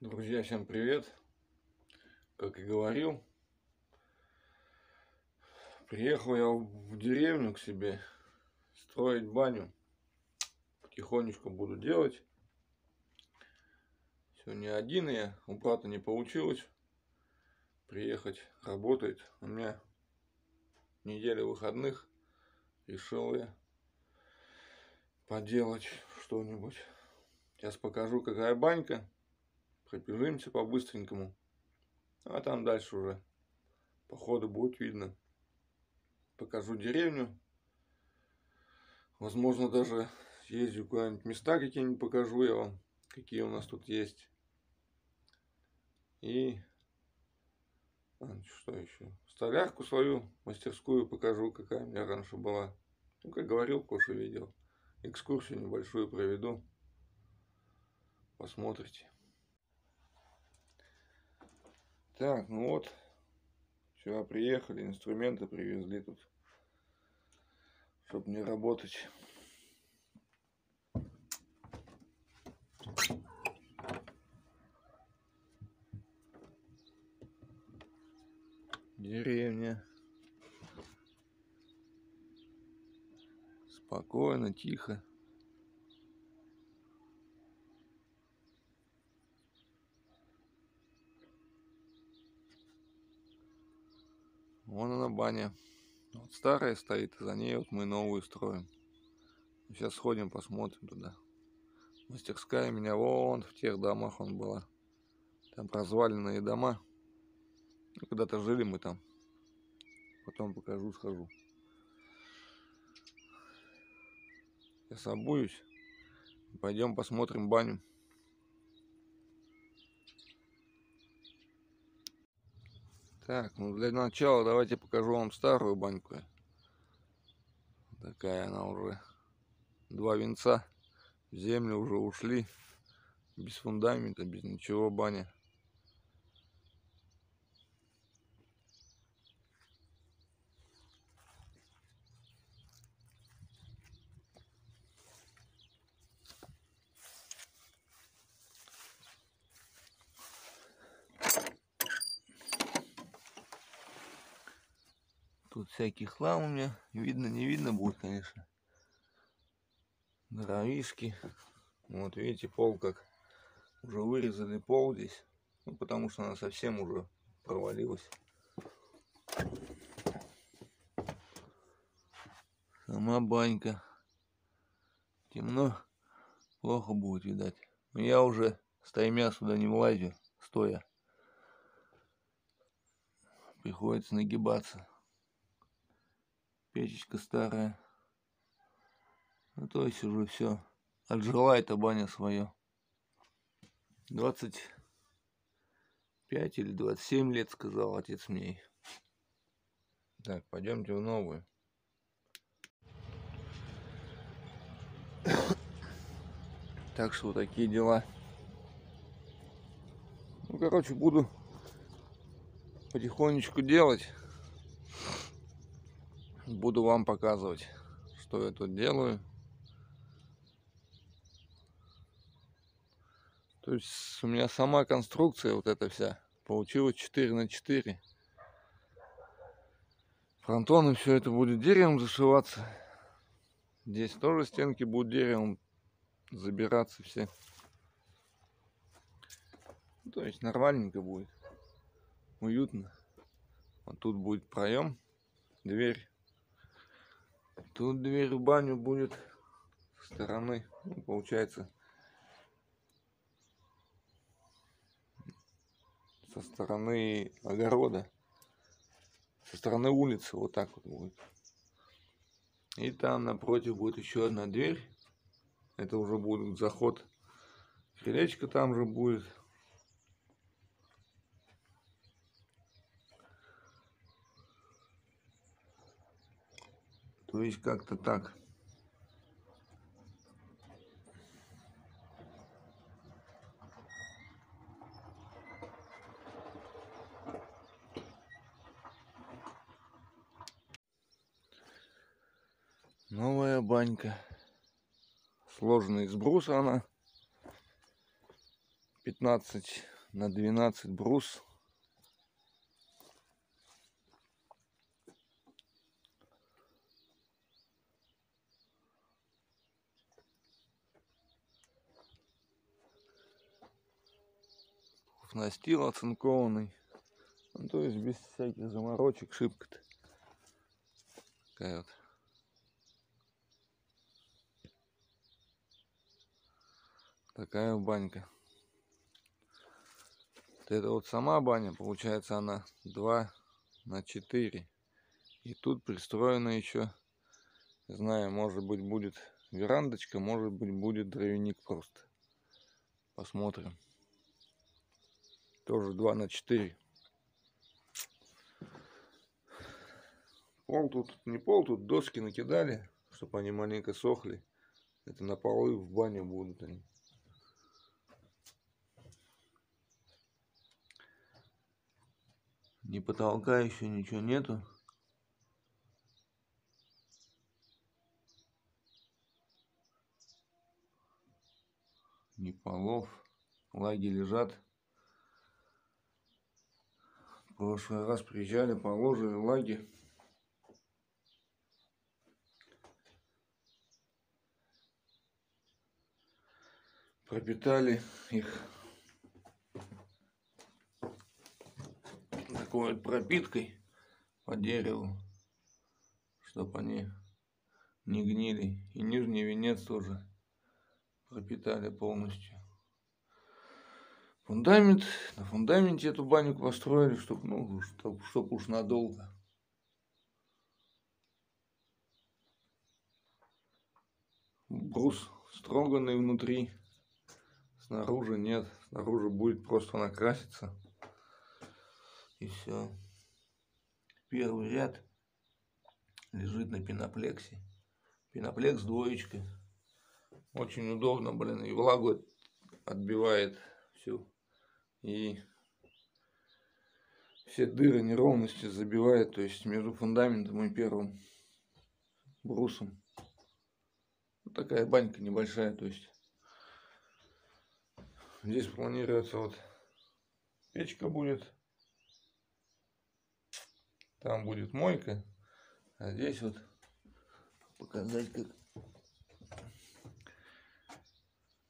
Друзья, всем привет! Как и говорил, приехал я в деревню к себе строить баню. Потихонечку буду делать. Сегодня один я, у брата не получилось приехать, работает. У меня неделя выходных, решил я поделать что-нибудь. Сейчас покажу, какая банька. Пробежимся по-быстренькому, а там дальше уже по ходу будет видно. Покажу деревню, возможно, даже съездю куда-нибудь, места какие-нибудь покажу я вам, какие у нас тут есть. И что еще? Столярку свою, мастерскую покажу, какая у меня раньше была. Ну, как говорил, Коша видел. Экскурсию небольшую проведу, посмотрите. Так, ну вот, вчера приехали, инструменты привезли тут, чтобы не работать. Деревня. Спокойно, тихо. Вон она баня. Вот старая стоит, за ней вот мы новую строим. Сейчас сходим, посмотрим туда. Мастерская у меня вон в тех домах была. Там разваленные дома. Когда-то жили мы там. Потом покажу, схожу. Сейчас обуюсь. Пойдем посмотрим баню. Так, ну для начала давайте покажу вам старую баньку. Такая она уже. Два венца. В землю уже ушли. Без фундамента, без ничего баня. Тут всякий хлам у меня. Видно, не видно будет, конечно. Дровишки. Вот видите, пол как. Уже вырезали пол здесь. Ну, потому что она совсем уже провалилась. Сама банька. Темно. Плохо будет видать. Но я уже стоя сюда не влазю. Стоя. Приходится нагибаться. Печечка старая. Ну, то есть уже все. Отжила эта баня свое. 25 или 27 лет, сказал отец мне. Так, пойдемте в новую. Так что вот такие дела. Ну, короче, буду потихонечку делать. Буду вам показывать, что я тут делаю. То есть у меня сама конструкция вот эта вся получилась 4 на 4. Фронтоны, все это будет деревом зашиваться. Здесь тоже стенки будут деревом забираться все. То есть нормальненько будет. Уютно. Вот тут будет проем, дверь. Тут дверь в баню будет со стороны, ну, получается, со стороны огорода, со стороны улицы, вот так вот будет. И там напротив будет еще одна дверь, это уже будет заход, крылечко там же будет. То есть как-то так. Новая банька. Сложена из бруса она. 15×12 брус. Настил оцинкованный, ну, то есть без всяких заморочек, шибко-то. Такая вот. Такая банька. Вот это вот сама баня, получается она 2×4. И тут пристроена еще, не знаю, может быть будет верандочка, может быть будет дровяник просто. Посмотрим. Тоже 2×4. Пол тут, не пол, тут доски накидали, чтобы они маленько сохли. Это на полы в бане будут они. Ни потолка еще ничего нету. Ни полов. Лаги лежат. В прошлый раз приезжали, положили лаги. Пропитали их такой вот пропиткой по дереву, чтобы они не гнили. И нижний венец тоже пропитали полностью. Фундамент, на фундаменте эту баню построили, чтобы, ну, чтоб уж надолго. Брус строганный внутри, снаружи нет, снаружи будет просто накраситься. И все. Первый ряд лежит на пеноплексе. Пеноплекс двоечка. Очень удобно, блин, и влагу отбивает всю. И все дыры, неровности забивает, то есть между фундаментом и первым брусом. Вот такая банька небольшая, то есть здесь планируется вот печка будет, там будет мойка, а здесь вот показать как.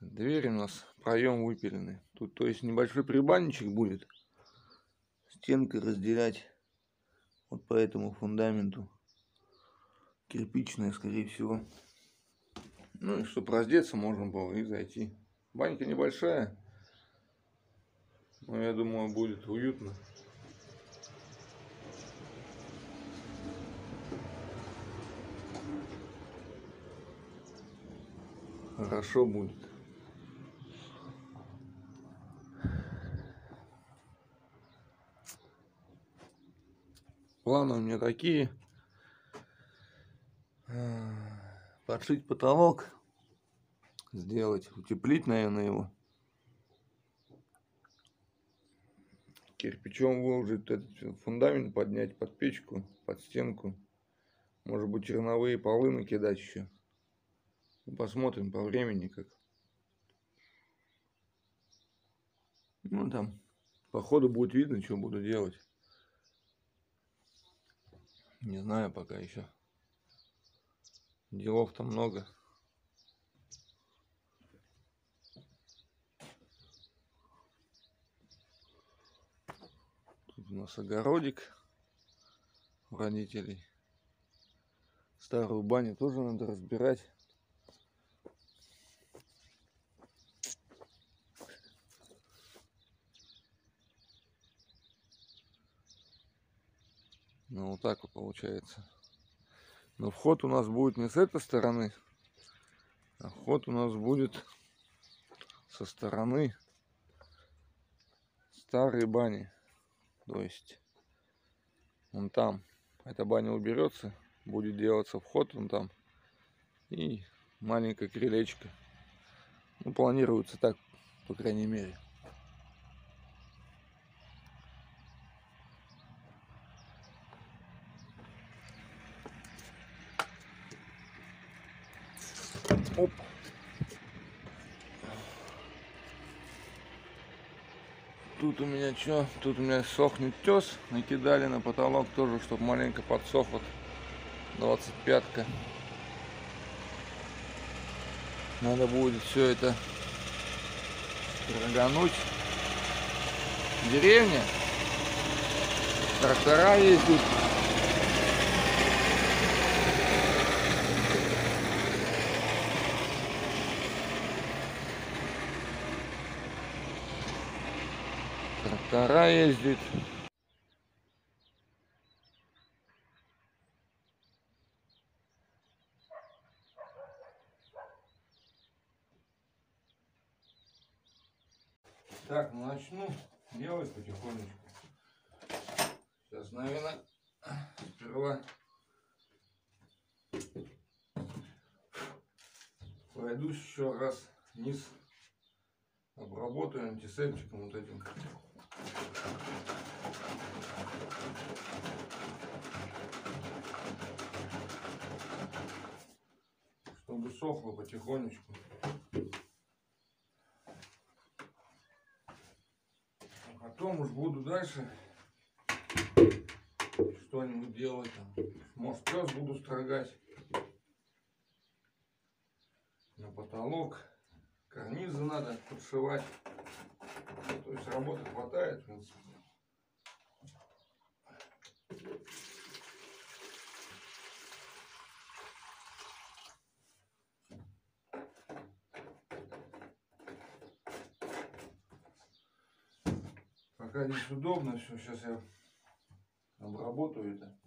Дверь у нас, проем выпиленный. Тут, то есть, небольшой прибанничек будет. Стенка разделять вот по этому фундаменту. Кирпичная, скорее всего. Ну и чтобы раздеться можно было и зайти. Банька небольшая. Но я думаю, будет уютно. Хорошо будет. Планы у меня такие: подшить потолок, сделать, утеплить, наверное, его, кирпичом выложить этот фундамент, поднять под печку, под стенку, может быть черновые полы накидать еще. Посмотрим по времени как. Ну там по ходу будет видно, что буду делать. Не знаю пока еще. Делов-то много. Тут у нас огородик у родителей. Старую баню тоже надо разбирать. Ну вот так вот получается. Но вход у нас будет не с этой стороны, а вход у нас будет со стороны старой бани. То есть вон там эта баня уберется, будет делаться вход вон там и маленькая крылечко. Ну, планируется так, по крайней мере. Оп. Тут у меня что? Тут у меня сохнет тес. Накидали на потолок тоже, чтобы маленько подсох. Вот 25-ка. Надо будет все это строгануть. Деревня. Трактора ездят. Трактора ездит. Так, ну начну делать потихонечку. Сейчас, наверное, сперва пройдусь еще раз вниз. Обработаю антисептиком вот этим. Чтобы сохло потихонечку. А потом уж буду дальше что-нибудь делать. Может, сейчас буду строгать на потолок. Карнизы надо подшивать. То есть работы хватает, в принципе. Пока здесь удобно все. Сейчас я обработаю это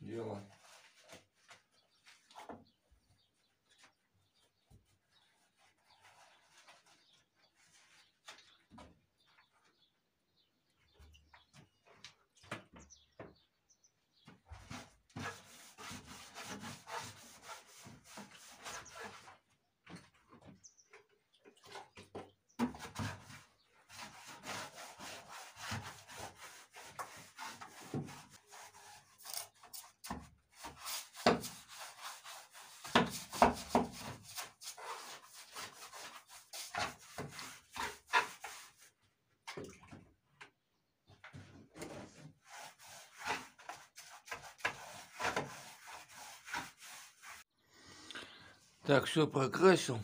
дело. Так, все прокрасил.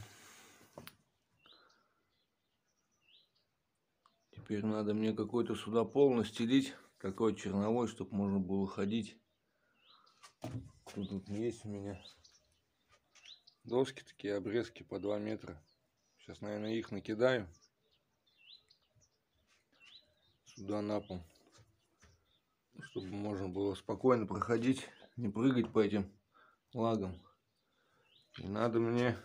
Теперь надо мне какой-то судопол настелить, такой черновой, чтобы можно было ходить. Тут есть у меня доски такие, обрезки по 2 метра. Сейчас, наверное, их накидаю сюда на пол, чтобы можно было спокойно проходить, не прыгать по этим лагам. И надо мне...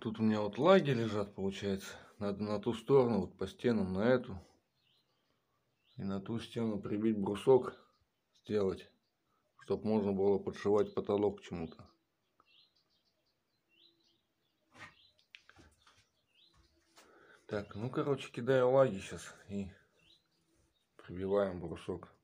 Тут у меня вот лаги лежат, получается. Надо на ту сторону, вот по стенам, на эту. И на ту стену прибить брусок, сделать. Чтобы можно было подшивать потолок к чему-то. Так, ну короче, кидаю лаги сейчас и прибиваем брусок.